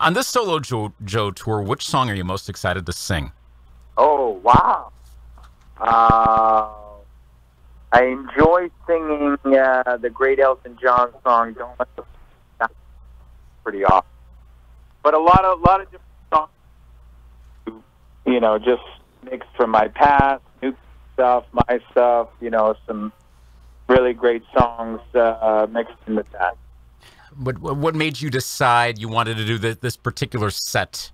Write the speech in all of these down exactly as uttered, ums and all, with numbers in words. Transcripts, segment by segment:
On this Solo Joe, Joe tour, which song are you most excited to sing? Oh, wow. Uh, I enjoy singing uh, the great Elton John song, Don't Let the That's pretty awesome. But a lot of, a lot of different songs, you know, just mixed from my past, new stuff, my stuff, you know, some really great songs uh, mixed in with that. What, what made you decide you wanted to do this, this particular set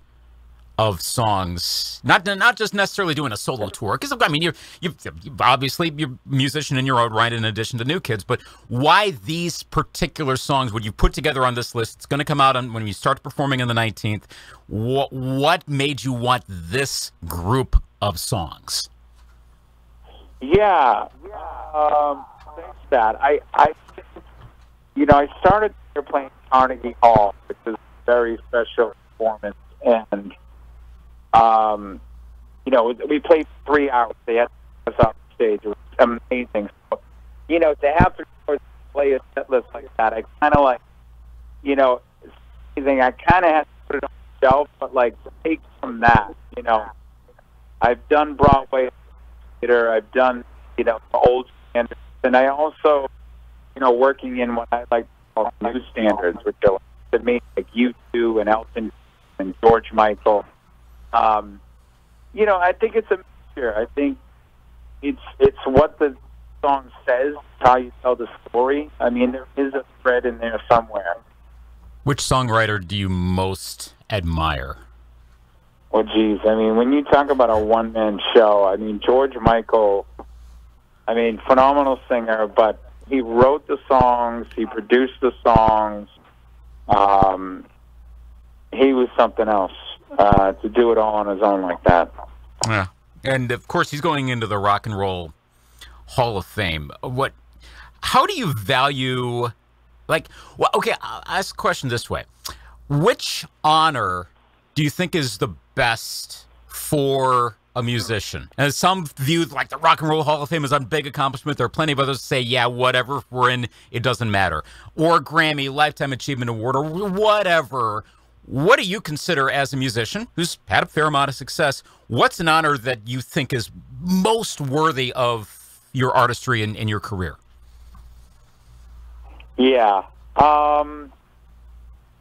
of songs? Not not just necessarily doing a solo tour, because I mean, you're you've, you've obviously you're a musician in your own right, in addition to New Kids. But why these particular songs would you put together on this list? It's going to come out on, when you start performing on the nineteenth. What what made you want this group of songs? Yeah, um, thanks for that. I I you know I started. They're playing Carnegie Hall, which is a very special performance, and um, you know, we played three hours. They had us on stage. It was amazing. So, you know, to have to play a set list like that, I kind of like, you know, it's amazing. I kind of had to put it on the shelf, but like take from that, you know, I've done Broadway theater, I've done, you know, old standards, and I also, you know, working in what I like. New standards, which are to me like U two and Elton and George Michael. Um, you know, I think it's a mixture. I think it's it's what the song says, how you tell the story. I mean, there is a thread in there somewhere. Which songwriter do you most admire? Well, geez, I mean, when you talk about a one-man show, I mean, George Michael, I mean, phenomenal singer, but he wrote the songs. He produced the songs. Um, he was something else uh, to do it all on his own like that. Yeah, and of course he's going into the Rock and Roll Hall of Fame. What? How do you value? Like, well, okay, I'll ask the question this way: which honor do you think is the best for a musician? And some view like the Rock and Roll Hall of Fame as a big accomplishment. There are plenty of others who say, yeah, whatever, if we're in, it doesn't matter. Or Grammy, Lifetime Achievement Award, or whatever. What do you consider as a musician who's had a fair amount of success? What's an honor that you think is most worthy of your artistry and, and your career? Yeah. Um...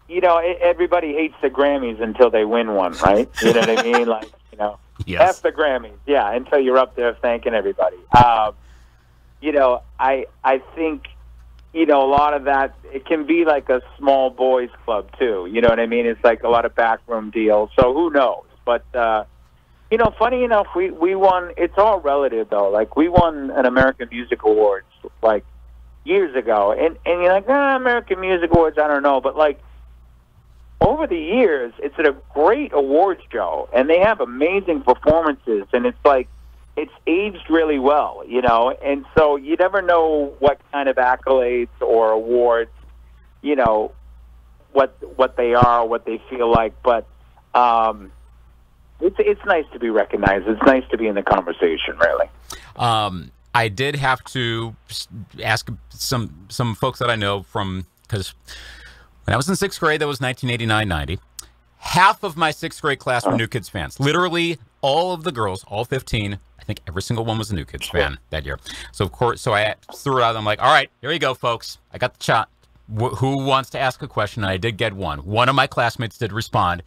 You know, everybody hates the Grammys until they win one, right? You know what I mean? Like, you know, yes. F the Grammys, yeah, until you're up there thanking everybody. Um, you know, I I think, you know, a lot of that, it can be like a small boys club, too. You know what I mean? It's like a lot of backroom deals, so who knows? But, uh, you know, funny enough, we, we won, it's all relative, though. Like, we won an American Music Awards, like, years ago. And, and you're like, ah, American Music Awards, I don't know, but, like, over the years, it's a great awards show, and they have amazing performances, and it's like, it's aged really well, you know, and so you never know what kind of accolades or awards, you know, what what they are, what they feel like, but um, it's, it's nice to be recognized. It's nice to be in the conversation, really. Um, I did have to ask some, some folks that I know from, because when I was in sixth grade, that was nineteen eighty-nine ninety. Half of my sixth grade class were New Kids fans. Literally all of the girls, all fifteen, I think every single one was a New Kids fan that year. So, of course, so I threw it out. I'm like, all right, here you go, folks. I got the shot. Wh who wants to ask a question? And I did get one. One of my classmates did respond.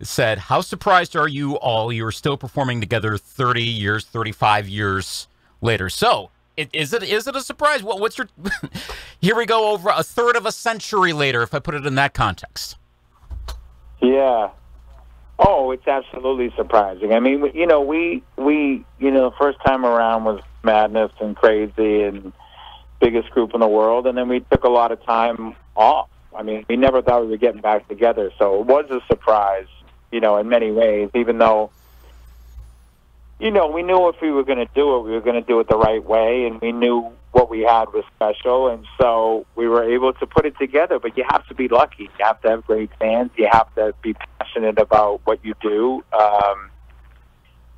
It said, how surprised are you all you're still performing together thirty years, thirty-five years later? So, It, is it is it a surprise? What, what's your? Here we go, over a third of a century later. If I put it in that context. Yeah. Oh, it's absolutely surprising. I mean, you know, we we you know, the first time around was madness and crazy and biggest group in the world, and then we took a lot of time off. I mean, we never thought we were getting back together, so it was a surprise, you know, in many ways, even though, you know, we knew if we were going to do it, we were going to do it the right way, and we knew what we had was special, and so we were able to put it together. But you have to be lucky. You have to have great fans. You have to be passionate about what you do. Um,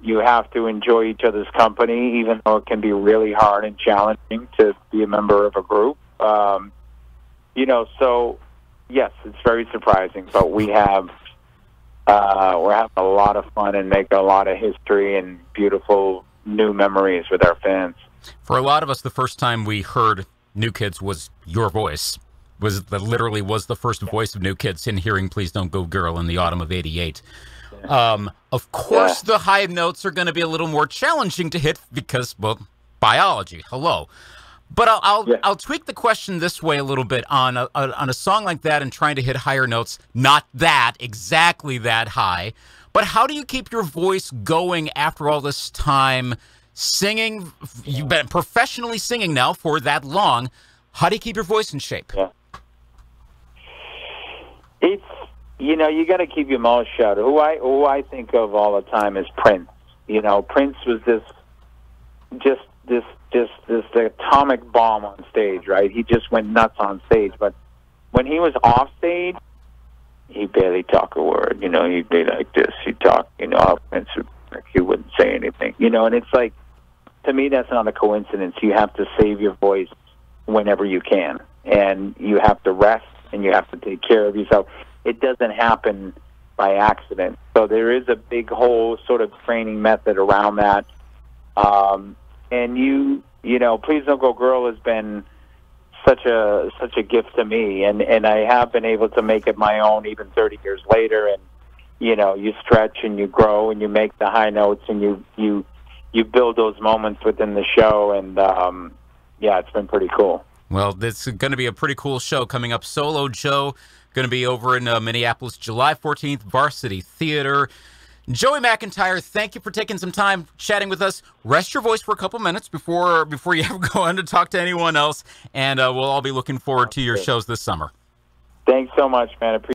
you have to enjoy each other's company, even though it can be really hard and challenging to be a member of a group. Um, you know, so Yes, it's very surprising, but we have uh, we're having a lot of fun and making a lot of history and beautiful new memories with our fans. For a lot of us, the first time we heard New Kids was your voice. Was the, literally was the first voice of New Kids in hearing Please Don't Go Girl in the autumn of eighty-eight. Um, of course, yeah. the high notes are going to be a little more challenging to hit because, well, biology, hello. But I'll I'll, yeah. I'll tweak the question this way a little bit on a, on a song like that and trying to hit higher notes, not that, exactly that high. But how do you keep your voice going after all this time singing? You've been professionally singing now for that long. How do you keep your voice in shape? Yeah. It's, you know, you got to keep your mouth shut. Who I who I think of all the time is Prince. You know, Prince was this, just this, just this atomic bomb on stage, right? He just went nuts on stage. But when he was off stage, he barely talked a word. You know, he'd be like this. He'd talk, you know, Prince, like he wouldn't say anything. You know, and it's like, to me, that's not a coincidence. You have to save your voice whenever you can, and you have to rest, and you have to take care of yourself. It doesn't happen by accident. So there is a big whole sort of training method around that. Um, and you, you know, Please Don't Go Girl has been such a such a gift to me, and and I have been able to make it my own even thirty years later. And you know, you stretch and you grow and you make the high notes and you you you build those moments within the show. And um, yeah, it's been pretty cool. Well, this is going to be a pretty cool show coming up. Solo Joe, going to be over in uh, Minneapolis, July fourteenth, Varsity Theater. Joey McIntyre, thank you for taking some time chatting with us. Rest your voice for a couple minutes before before you ever go on to talk to anyone else, and uh, we'll all be looking forward to your shows this summer. Thanks so much, man. I appreciate